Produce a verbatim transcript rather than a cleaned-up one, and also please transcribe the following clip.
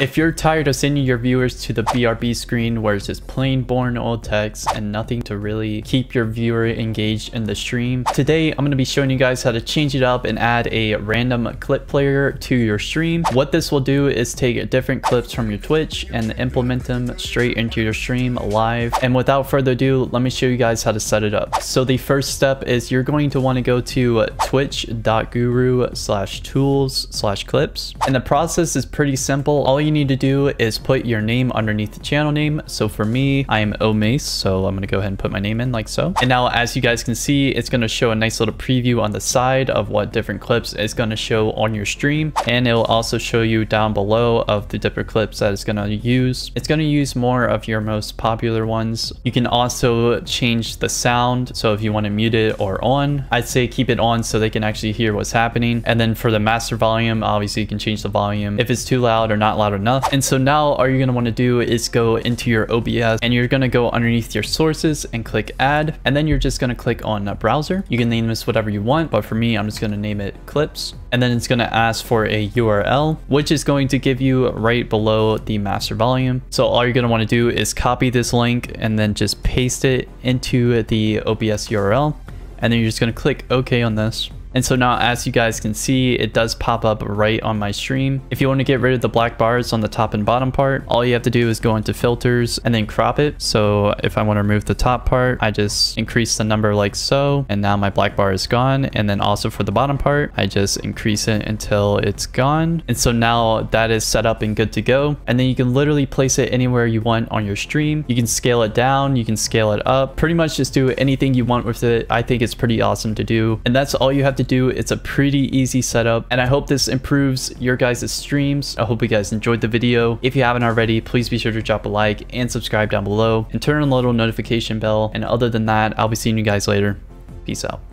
If you're tired of sending your viewers to the B R B screen where it's just plain boring old text and nothing to really keep your viewer engaged in the stream, today I'm going to be showing you guys how to change it up and add a random clip player to your stream. What this will do is take different clips from your Twitch and implement them straight into your stream live. And without further ado, let me show you guys how to set it up. So the first step is you're going to want to go to twitch.guru slash tools slash clips. And the process is pretty simple. All you need to do is put your name underneath the channel name. So for me, I am Omace, so I'm going to go ahead and put my name in like so. And now as you guys can see, it's going to show a nice little preview on the side of what different clips is going to show on your stream. And it will also show you down below of the different clips that it's going to use. It's going to use more of your most popular ones. You can also change the sound. So if you want to mute it or on, I'd say keep it on so they can actually hear what's happening. And then for the master volume, obviously you can change the volume if it's too loud or not loud enough. And so now all you're going to want to do is go into your O B S and you're going to go underneath your sources and click add. And then you're just going to click on browser. You can name this whatever you want, but for me, I'm just going to name it clips. And then it's going to ask for a U R L, which is going to give you right below the master volume. So all you're going to want to do is copy this link and then just paste it into the O B S U R L. And then you're just going to click OK on this. And so now as you guys can see, it does pop up right on my stream. If you want to get rid of the black bars on the top and bottom part, all you have to do is go into filters and then crop it. So if I want to remove the top part, I just increase the number like so, and now my black bar is gone. And then also for the bottom part, I just increase it until it's gone. And so now that is set up and good to go. And then you can literally place it anywhere you want on your stream. You can scale it down, you can scale it up, pretty much just do anything you want with it. I think it's pretty awesome to do. And that's all you have to To do. It's a pretty easy setup, and I hope this improves your guys' streams. I hope you guys enjoyed the video. If you haven't already, please be sure to drop a like and subscribe down below and turn on the little notification bell. And other than that, I'll be seeing you guys later. Peace out.